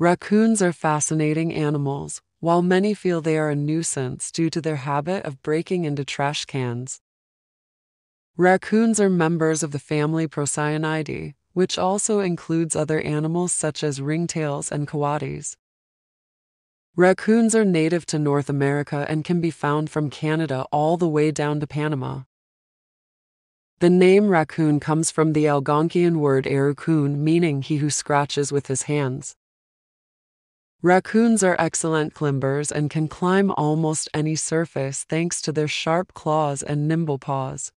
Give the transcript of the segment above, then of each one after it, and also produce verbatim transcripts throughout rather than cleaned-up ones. Raccoons are fascinating animals. While many feel they are a nuisance due to their habit of breaking into trash cans, raccoons are members of the family Procyonidae, which also includes other animals such as ringtails and coatis. Raccoons are native to North America and can be found from Canada all the way down to Panama. The name raccoon comes from the Algonquian word "arukun," meaning he who scratches with his hands. Raccoons are excellent climbers and can climb almost any surface thanks to their sharp claws and nimble paws.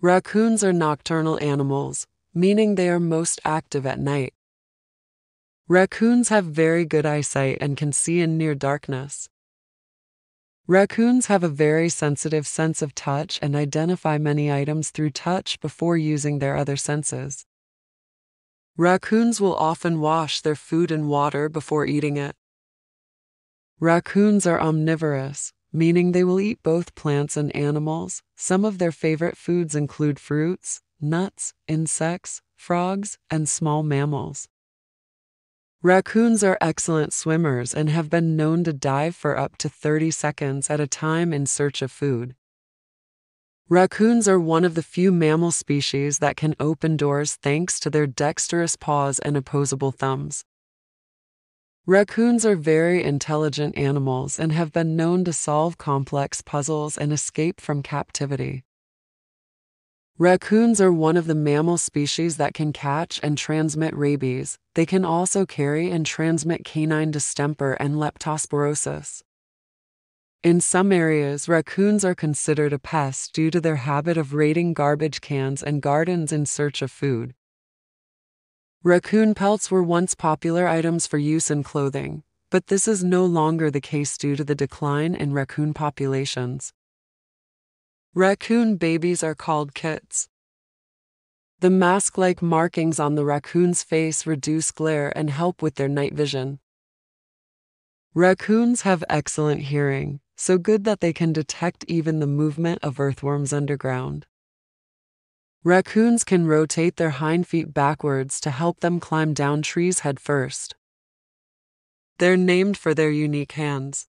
Raccoons are nocturnal animals, meaning they are most active at night. Raccoons have very good eyesight and can see in near darkness. Raccoons have a very sensitive sense of touch and identify many items through touch before using their other senses. Raccoons will often wash their food in water before eating it. Raccoons are omnivorous, meaning they will eat both plants and animals. Some of their favorite foods include fruits, nuts, insects, frogs, and small mammals. Raccoons are excellent swimmers and have been known to dive for up to thirty seconds at a time in search of food. Raccoons are one of the few mammal species that can open doors thanks to their dexterous paws and opposable thumbs. Raccoons are very intelligent animals and have been known to solve complex puzzles and escape from captivity. Raccoons are one of the mammal species that can catch and transmit rabies. They can also carry and transmit canine distemper and leptospirosis. In some areas, raccoons are considered a pest due to their habit of raiding garbage cans and gardens in search of food. Raccoon pelts were once popular items for use in clothing, but this is no longer the case due to the decline in raccoon populations. Raccoon babies are called kits. The mask-like markings on the raccoon's face reduce glare and help with their night vision. Raccoons have excellent hearing, so good that they can detect even the movement of earthworms underground. Raccoons can rotate their hind feet backwards to help them climb down trees head first. They're named for their unique hands.